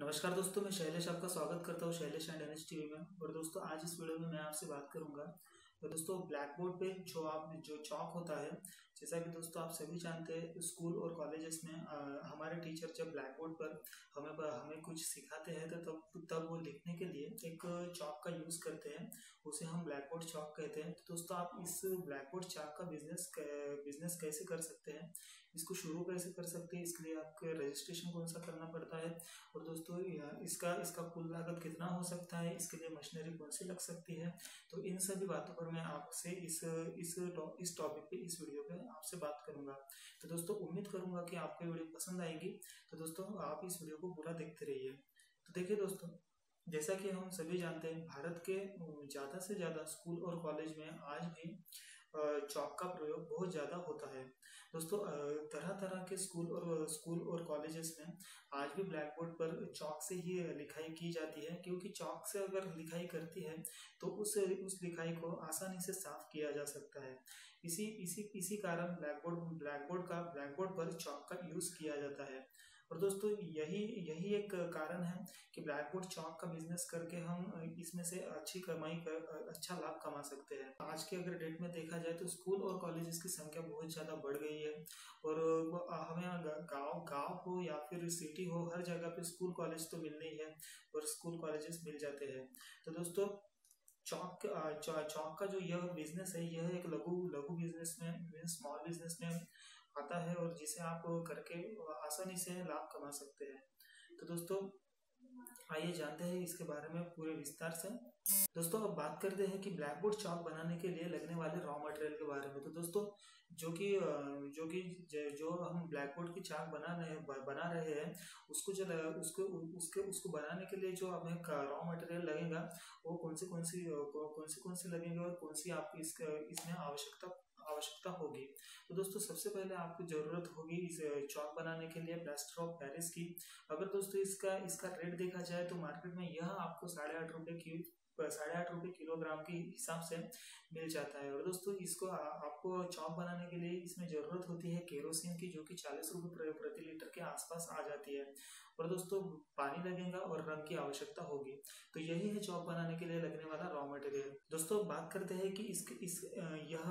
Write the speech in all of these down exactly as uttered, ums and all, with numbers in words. नमस्कार दोस्तों, मैं शैलेश आपका स्वागत करता हूँ Shailesh and N H T V में। और दोस्तों आज इस वीडियो में मैं आपसे बात करूँगा तो दोस्तों ब्लैक बोर्ड पे जो आप जो चॉक होता है, जैसा कि दोस्तों आप सभी जानते हैं स्कूल और कॉलेजेस में आ, हमारे टीचर जब ब्लैक बोर्ड पर हमें हमें कुछ सिखाते हैं तो तब तब वो लिखने के लिए एक चॉक का यूज़ करते हैं, उसे हम ब्लैक बोर्ड चॉक कहते हैं। तो दोस्तों आप इस ब्लैक बोर्ड चॉक का बिजनेस बिजनेस कैसे कर सकते हैं, इसको शुरू कैसे कर सकते हैं, इसके लिए आपको रजिस्ट्रेशन कौन सा करना पड़ता है और दोस्तों इसका इसका कुल लागत कितना हो सकता है, इसके लिए मशीनरी कौन सी लग सकती है, तो इन सभी बातों पर मैं आपसे इस इस इस टॉपिक पे इस वीडियो पे आपसे बात करूंगा। तो दोस्तों उम्मीद करूंगा कि आपको वीडियो पसंद आएगी। तो दोस्तों आप इस वीडियो को पूरा देखते रहिए। तो देखिए दोस्तों, जैसा कि हम सभी जानते हैं भारत के ज़्यादा से ज़्यादा स्कूल और कॉलेज में आज भी चॉक का प्रयोग बहुत ज़्यादा होता है। दोस्तों तरह तरह के स्कूल और स्कूल और कॉलेजेस में आज भी ब्लैक बोर्ड पर चॉक से ही लिखाई की जाती है, क्योंकि चॉक से अगर लिखाई करती है तो उस उस लिखाई को आसानी से साफ किया जा सकता है। इसी इसी इसी कारण ब्लैक बोर्ड ब्लैक बोर्ड का ब्लैक बोर्ड पर चॉक का यूज़ किया जाता है। और दोस्तों यही यही एक कारण है कि ब्लैक बोर्ड चॉक का बिजनेस करके हम इसमें से अच्छी कमाई कर अच्छा लाभ कमा सकते हैं। आज के अगर डेट में देखा जाए तो स्कूल और कॉलेजेस की संख्या बहुत ज़्यादा बढ़ गई है और हमें गांव गांव हो या फिर सिटी हो, हर जगह पे स्कूल कॉलेज तो मिलने ही है और स्कूल कॉलेजेस मिल जाते हैं। तो दोस्तों चॉक चॉक का जो यह बिजनेस है यह एक लघु लघु बिजनेस में स्मॉल बिजनेस में आता है और जिसे आप करके आसानी से लाभ कमा सकते हैं। तो दोस्तों आइए जानते हैं इसके बारे में पूरे विस्तार से। दोस्तों अब बात करते हैं कि ब्लैक बोर्ड चॉक बनाने के लिए लगने वाले रॉ मटेरियल के बारे में। तो दोस्तों जो कि जो कि जो हम ब्लैक बोर्ड की चॉक बना रहे बना रहे हैं उसको जो उसको उसके उसको बनाने के लिए जो हमें रॉ मटेरियल लगेगा वो कौन सी कौन सी कौन सी कौन सी लगेंगे और कौन सी आप इसमें आवश्यकता आवश्यकता होगी। तो दोस्तों सबसे पहले आपको ज़रूरत होगी इस चॉक बनाने के लिए प्लास्टर ऑफ पेरिस की। अगर दोस्तों इसका इसका रेट देखा जाए तो मार्केट में यह आपको साढ़े आठ रुपये की साढ़े आठ रुपये किलोग्राम के हिसाब से मिल जाता है। और दोस्तों इसको आ, आपको चॉक बनाने के लिए इसमें ज़रूरत होती है केरोसिन की, जो कि चालीस रुपये प्रति लीटर के आसपास आ जाती है। और दोस्तों पानी लगेगा और रंग की आवश्यकता होगी। तो यही है चॉक बनाने के लिए लगने वाला रॉ मटेरियल। दोस्तों बात करते हैं कि इस इस यह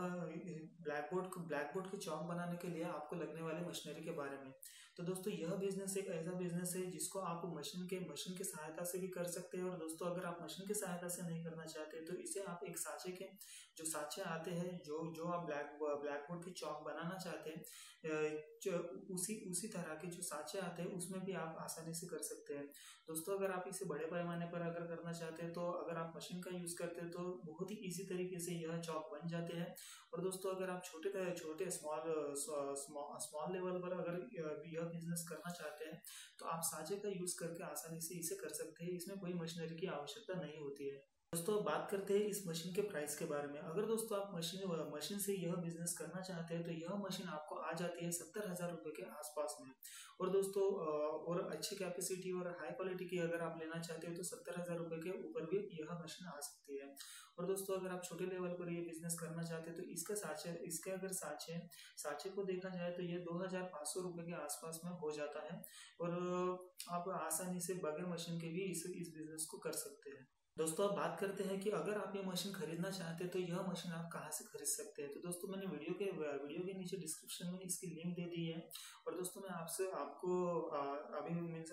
ब्लैक बोर्ड ब्लैक बोर्ड के चॉक बनाने के लिए आपको लगने वाले मशीनरी के बारे में। तो दोस्तों यह बिजनेस एक ऐसा बिजनेस है जिसको आप मशीन के मशीन की सहायता से भी कर सकते हैं। और दोस्तों अगर आप मशीन की सहायता से नहीं करना चाहते तो इसे आप एक साँचे के जो साँचे आते हैं जो जो आप ब्लैक ब्लैक बोर्ड के चॉक बनाना चाहते हैं उसी उसी तरह के जो साँचे आते हैं उसमें भी आप आसानी से कर सकते हैं। दोस्तों अगर आप इसे बड़े पैमाने पर अगर करना चाहते हैं तो अगर आप मशीन का यूज़ करते हैं तो बहुत ही इजी तरीके से यह चॉक बन जाते हैं। और दोस्तों अगर आप छोटे छोटे स्मॉल स्मॉल लेवल पर अगर यह बिजनेस करना चाहते हैं तो आप साँचे का यूज़ करके आसानी से इसे कर सकते हैं। इसमें कोई मशीनरी की आवश्यकता नहीं होती है। दोस्तों बात करते हैं इस मशीन के प्राइस के बारे में। अगर दोस्तों आप मशीन मशीन से यह बिजनेस करना चाहते हैं तो यह मशीन आपको आ जाती है सत्तर हज़ार रुपये के आसपास में। और दोस्तों और अच्छी कैपेसिटी और हाई क्वालिटी की अगर आप लेना चाहते हो तो सत्तर हज़ार रुपये के ऊपर भी यह मशीन आ सकती है। और दोस्तों अगर आप छोटे लेवल पर यह बिजनेस करना चाहते हैं तो इसका साँचे इसके अगर साँचे साँचे को देखा जाए तो यह दो हज़ार पाँच सौ रुपये के आसपास में हो जाता है और आप आसानी से बगैर मशीन के भी इस इस बिज़नेस को कर सकते हैं। दोस्तों अब बात करते हैं कि अगर आप ये मशीन खरीदना चाहते हैं तो यह मशीन आप कहाँ से खरीद सकते हैं। तो दोस्तों मैंने वीडियो के वीडियो के नीचे डिस्क्रिप्शन में इसकी लिंक दे दी है। और दोस्तों मैं आपसे आपको आ, अभी मैं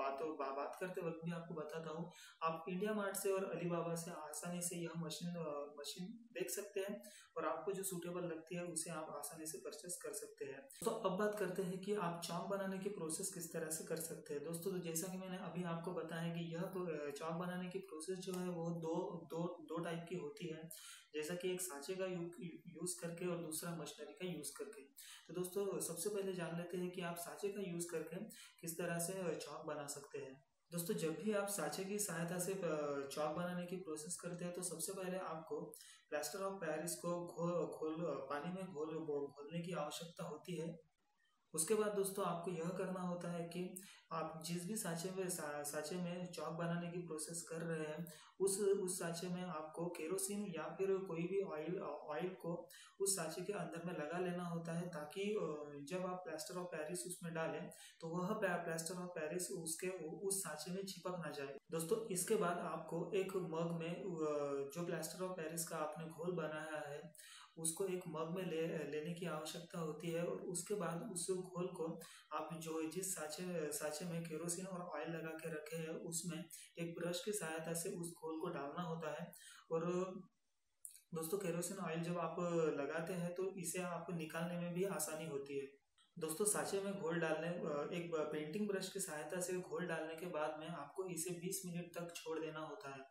बात बा, बात करते वक्त भी आपको बताता हूँ, आप इंडिया मार्ट से और अलीबाबा से आसानी से यह मशीन मशीन देख सकते हैं और आपको जो सूटेबल लगती है उसे आप आसानी से परचेस कर सकते हैं। तो अब बात करते हैं कि आप चॉक बनाने की प्रोसेस किस तरह से कर सकते हैं। दोस्तों तो जैसा कि मैंने अभी आपको बताया कि यह तो चॉक बनाने की प्रोसेस जो है वो दो दो दो टाइप की होती है, जैसा कि एक साँचे का यूज़ करके और दूसरा मशीनरी का यूज़ करके। तो दोस्तों सबसे पहले जान लेते हैं कि आप साँचे का यूज़ करके किस तरह से चॉक बना सकते हैं। दोस्तों जब भी आप साँचे की सहायता से चॉक बनाने की प्रोसेस करते हैं तो सबसे पहले आपको प्लास्टर ऑफ पेरिस को घोल घोल पानी में घोल घोलने की आवश्यकता होती है। उसके बाद दोस्तों आपको यह करना होता है कि आप जिस भी साँचे में सा, साँचे में चौक बनाने की प्रोसेस कर रहे हैं उस उस साँचे में आपको केरोसिन या फिर कोई भी ऑयल ऑयल को उस साँचे के अंदर में लगा लेना होता है, ताकि जब आप प्लास्टर ऑफ पेरिस उसमें डालें तो वह प्लास्टर ऑफ पेरिस उसके उस साँचे में चिपक ना जाए। दोस्तों इसके बाद आपको एक मग में जो प्लास्टर ऑफ पेरिस का आपने घोल बनाया है उसको एक मग में ले लेने की आवश्यकता होती है, और उसके बाद उस घोल को आप जो जिस साँचे साँचे में केरोसिन और ऑयल लगा के रखे हैं उसमें एक ब्रश की सहायता से उस घोल को डालना होता है। और दोस्तों केरोसिन ऑयल जब आप लगाते हैं तो इसे आप निकालने में भी आसानी होती है। दोस्तों साँचे में घोल डालने एक पेंटिंग ब्रश की सहायता से घोल डालने के बाद में आपको इसे बीस मिनट तक छोड़ देना होता है।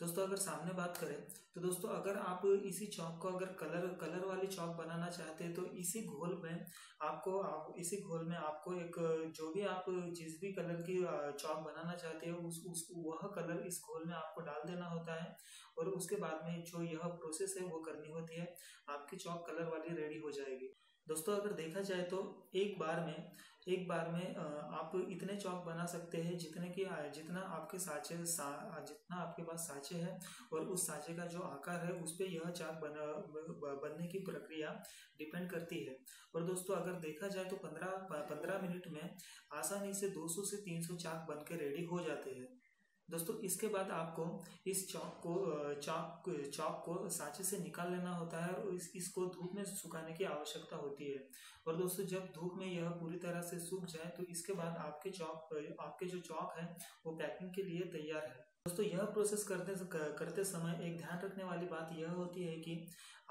दोस्तों अगर सामने बात करें तो दोस्तों अगर आप इसी चौक को अगर कलर कलर वाली चौक बनाना चाहते हैं तो इसी घोल में आपको आप, इसी घोल में आपको एक जो भी आप जिस भी कलर की चौक बनाना चाहते हो उस, उस वह कलर इस घोल में आपको डाल देना होता है, और उसके बाद में जो यह प्रोसेस है वो करनी होती है, आपकी चौक कलर वाली रेडी हो जाएगी। दोस्तों अगर देखा जाए तो एक बार में एक बार में आप इतने चौक बना सकते हैं जितने की जितना आपके साँचे सा जितना आपके पास साँचे है, और उस साँचे का जो आकार है उस पर यह चौक बना बनने की प्रक्रिया डिपेंड करती है। और दोस्तों अगर देखा जाए तो पंद्रह पंद्रह मिनट में आसानी से दो सौ से तीन सौ चौक बन के रेडी हो जाते हैं। दोस्तों इसके बाद आपको इस चौक को चौक चौक को साँचे से निकाल लेना होता है और इस, इसको धूप में सुखाने की आवश्यकता होती है। और दोस्तों जब धूप में यह पूरी तरह से सूख जाए तो इसके बाद आपके चौक आपके जो चौक है वो पैकिंग के लिए तैयार है। दोस्तों यह प्रोसेस करते करते समय एक ध्यान रखने वाली बात यह होती है कि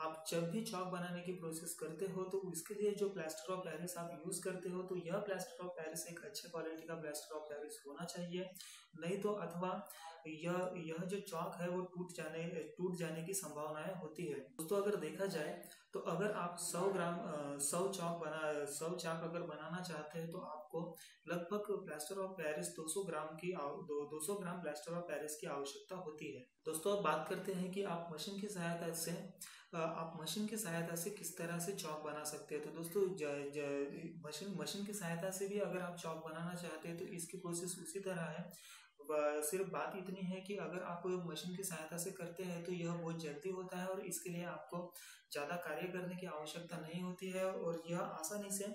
आप जब भी चौक बनाने की प्रोसेस करते हो तो उसके लिए जो प्लास्टर ऑफ पेरिस आप यूज़ करते हो तो यह प्लास्टर ऑफ पेरिस एक अच्छे क्वालिटी का प्लास्टर ऑफ पेरिस होना चाहिए, नहीं तो अथवा यह यह जो चौक है वो टूट जाने टूट जाने की संभावनाएं होती है। दोस्तों अगर देखा जाए तो अगर आप सौ ग्राम सौ चौक बना सौ चौक अगर बनाना चाहते हैं तो आपको लगभग प्लास्टर ऑफ पेरिस दो सौ ग्राम की दो सौ ग्राम प्लास्टर ऑफ पेरिस की आवश्यकता होती है। दोस्तों अब बात करते हैं कि आप मशीन की सहायता से आप मशीन की सहायता से किस तरह से चौक बना सकते हैं। तो दोस्तों मशीन मशीन की सहायता से भी अगर आप चौक बनाना चाहते हैं तो इसकी प्रोसेस उसी तरह है, सिर्फ बात इतनी है कि अगर आप मशीन की सहायता से करते हैं तो यह बहुत जल्दी होता है और इसके लिए आपको ज़्यादा कार्य करने की आवश्यकता नहीं होती है और यह आसानी से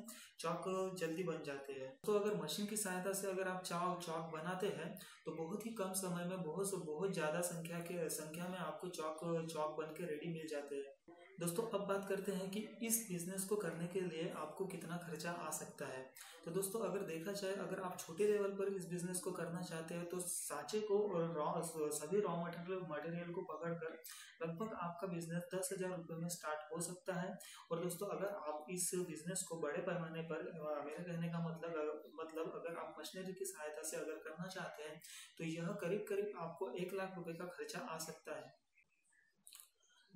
चौक जल्दी बन जाते हैं। तो अगर मशीन की सहायता से अगर आप चौक चौक बनाते हैं तो बहुत ही कम समय में बहुत बहुत ज़्यादा संख्या के संख्या में आपको चौक चौक बन के रेडी मिल जाते हैं। दोस्तों अब बात करते हैं कि इस बिजनेस को करने के लिए आपको कितना खर्चा आ सकता है। तो दोस्तों अगर देखा जाए अगर आप छोटे लेवल पर इस बिजनेस को करना चाहते हैं तो साँचे को और रॉ सभी रॉ मटेरियल मटेरियल को पकड़कर लगभग आपका बिजनेस दस हज़ार रुपये में स्टार्ट हो सकता है। और दोस्तों अगर आप इस बिजनेस को बड़े पैमाने पर मेरा कहने का मतलब अगर, मतलब अगर आप मशीनरी की सहायता से अगर करना चाहते हैं तो यह करीब करीब आपको एक लाख रुपये का खर्चा आ सकता है।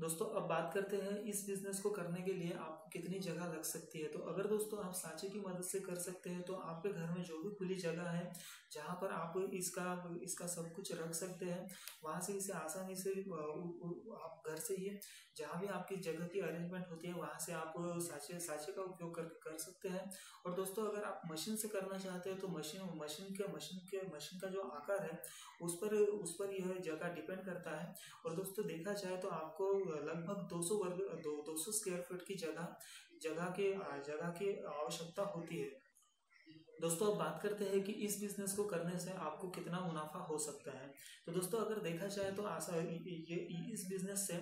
दोस्तों अब बात करते हैं इस बिजनेस को करने के लिए आपको कितनी जगह लग सकती है। तो अगर दोस्तों आप साँचे की मदद से कर सकते हैं तो आपके घर में जो भी खुली जगह है जहाँ पर आप इसका इसका सब कुछ रख सकते हैं वहाँ से इसे आसानी से आप घर से ही जहाँ भी आपकी जगह की अरेंजमेंट होती है वहाँ से आप साँचे साँचे का उपयोग कर कर सकते हैं। और दोस्तों अगर आप मशीन से करना चाहते हैं तो मशीन मशीन के मशीन के मशीन का जो आकार है उस पर उस पर यह जगह डिपेंड करता है। और दोस्तों देखा जाए तो आपको लगभग दो सौ वर्ग दो सौ स्क्वायर फीट की जगह जगह के जगह की आवश्यकता होती है। दोस्तों अब बात करते हैं कि इस बिजनेस को करने से आपको कितना मुनाफा हो सकता है। तो दोस्तों अगर देखा जाए तो आशा ये इस बिजनेस से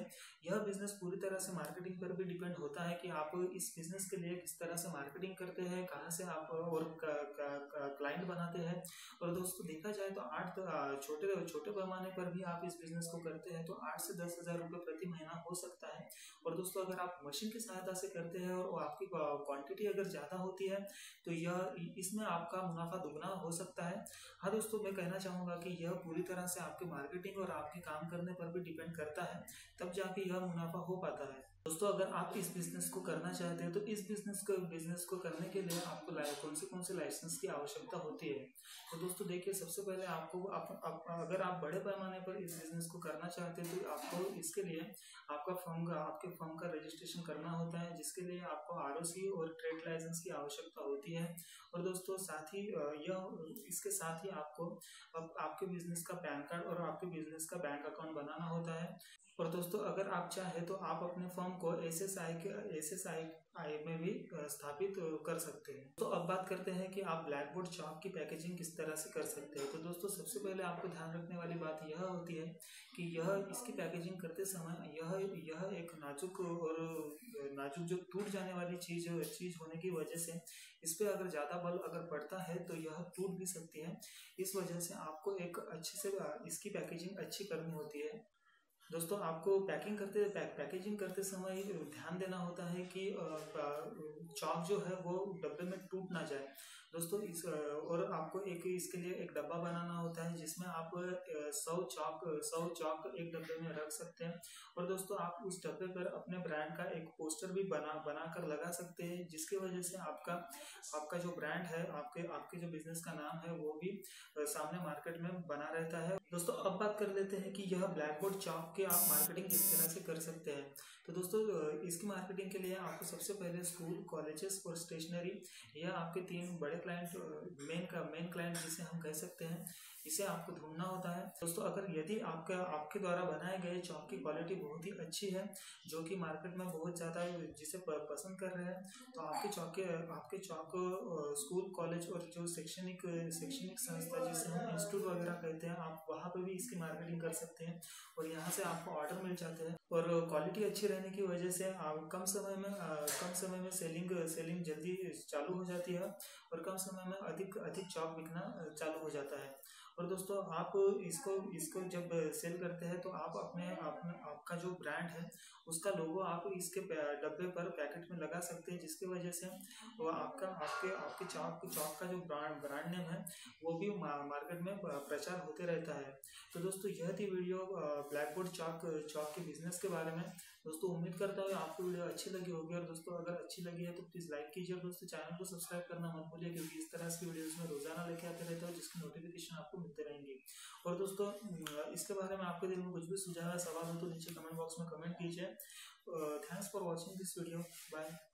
यह बिजनेस पूरी तरह से मार्केटिंग पर भी डिपेंड होता है कि आप इस बिजनेस के लिए किस तरह से मार्केटिंग करते हैं, कहाँ से आप और क्लाइंट बनाते हैं। और दोस्तों देखा जाए तो आठ छोटे छोटे पैमाने पर भी आप इस बिजनेस को करते हैं तो आठ से दस हज़ार रुपये प्रति महीना हो सकता है। और दोस्तों अगर आप मशीन की सहायता से करते हैं और आपकी क्वान्टिटी अगर ज़्यादा होती है तो यह इसमें आपका मुनाफा दुगना हो सकता है। हाँ दोस्तों मैं कहना चाहूँगा कि यह पूरी तरह से आपके मार्केटिंग और आपके काम करने पर भी डिपेंड करता है, तब जाके यह मुनाफा हो पाता है। दोस्तों अगर आप इस बिजनेस को करना चाहते हैं तो इस बिजनेस को बिजनेस को करने के लिए आपको कौन से कौन से लाइसेंस की आवश्यकता होती है। तो दोस्तों देखिए, सबसे पहले आपको आप, आप अगर आप बड़े पैमाने पर इस बिजनेस को करना चाहते हैं तो आपको इसके लिए आपका फर्म का आपके फर्म का रजिस्ट्रेशन करना होता है, जिसके लिए आपको आर ओ सी और ट्रेड लाइसेंस की आवश्यकता होती है। और दोस्तों साथ ही यह इसके साथ ही आपको अब आपके बिजनेस का पैन कार्ड और आपके बिजनेस का बैंक अकाउंट बनाना होता है। और दोस्तों अगर आप चाहें तो आप अपने फर्म को एस एस आई के एस एस आई आई में भी स्थापित कर सकते हैं। तो अब बात करते हैं कि आप ब्लैक बोर्ड चौक की पैकेजिंग किस तरह से कर सकते हैं। तो दोस्तों सबसे पहले आपको ध्यान रखने वाली बात यह होती है कि यह इसकी पैकेजिंग करते समय यह यह एक नाजुक और नाजुक जो टूट जाने वाली चीज चीज होने की वजह से इस पर अगर ज़्यादा बल अगर पड़ता है तो यह टूट भी सकती है। इस वजह से आपको एक अच्छे से इसकी पैकेजिंग अच्छी करनी होती है। दोस्तों आपको पैकिंग करते पैक, पैकेजिंग करते समय ध्यान देना होता है कि चॉक जो है वो डब्बे में टूट ना जाए। दोस्तों इस और आपको एक इसके लिए एक डब्बा बनाना होता है जिसमें आप सौ चॉक सौ चॉक एक डब्बे में रख सकते हैं। और दोस्तों आप उस डब्बे पर अपने ब्रांड का एक पोस्टर भी बना बनाकर लगा सकते हैं, जिसकी वजह से आपका आपका जो ब्रांड है आपके आपके जो बिजनेस का नाम है वो भी सामने मार्केट में बना रहता है। दोस्तों अब बात कर लेते हैं कि यह ब्लैक बोर्ड चॉक की आप मार्केटिंग किस तरह से कर सकते हैं। तो दोस्तों इसकी मार्केटिंग के लिए आपको सबसे पहले स्कूल, कॉलेजेस और स्टेशनरी, यह आपके तीन बड़े क्लाइंट मेन का मेन क्लाइंट जिसे हम कह सकते हैं, इसे आपको ढूंढना होता है। दोस्तों अगर यदि आपका आपके द्वारा बनाए गए चॉक की क्वालिटी बहुत ही अच्छी है जो कि मार्केट में बहुत ज़्यादा जिसे पसंद कर रहे हैं, तो आपके चॉक आपके चॉक स्कूल, कॉलेज और जो शैक्षणिक शैक्षणिक संस्था जिसे हम इंस्टीट्यूट वगैरह कहते हैं, आप वहाँ पर भी इसकी मार्केटिंग कर सकते हैं और यहाँ से आपको ऑर्डर मिल जाते हैं। और क्वालिटी अच्छी रहने की वजह से आप कम समय में कम समय में सेलिंग सेलिंग जल्दी चालू हो जाती है और कम समय में अधिक अधिक चॉक बिकना चालू हो जाता है। और दोस्तों आप इसको इसको जब सेल करते हैं तो आप अपने अपने आपका जो ब्रांड है उसका लोगो आप इसके डब्बे पर पैकेट में लगा सकते हैं, जिसकी वजह से वो आपका आपके आपके चॉक चॉक का जो ब्रांड ब्रांड नेम है वो भी मार्केट में प्रचार होते रहता है। तो दोस्तों यह थी video black board chalk chalk के बिजनेस के बारे में। दोस्तों उम्मीद करता हूँ आपको वीडियो अच्छी लगी होगी। और दोस्तों अगर अच्छी लगी है तो प्लीज़ लाइक कीजिए। दोस्तों चैनल को सब्सक्राइब करना मत भूलिए, क्योंकि इस तरह की वीडियोज़ में रोजाना लेके आते रहते हैं जिसकी नोटिफिकेशन आपको मिलते रहेंगे। और दोस्तों इसके बारे में आपके दिल में कुछ भी सुझाव या सवाल हो तो नीचे कमेंट बॉक्स में कमेंट कीजिए। Thanks for watching this video. Bye.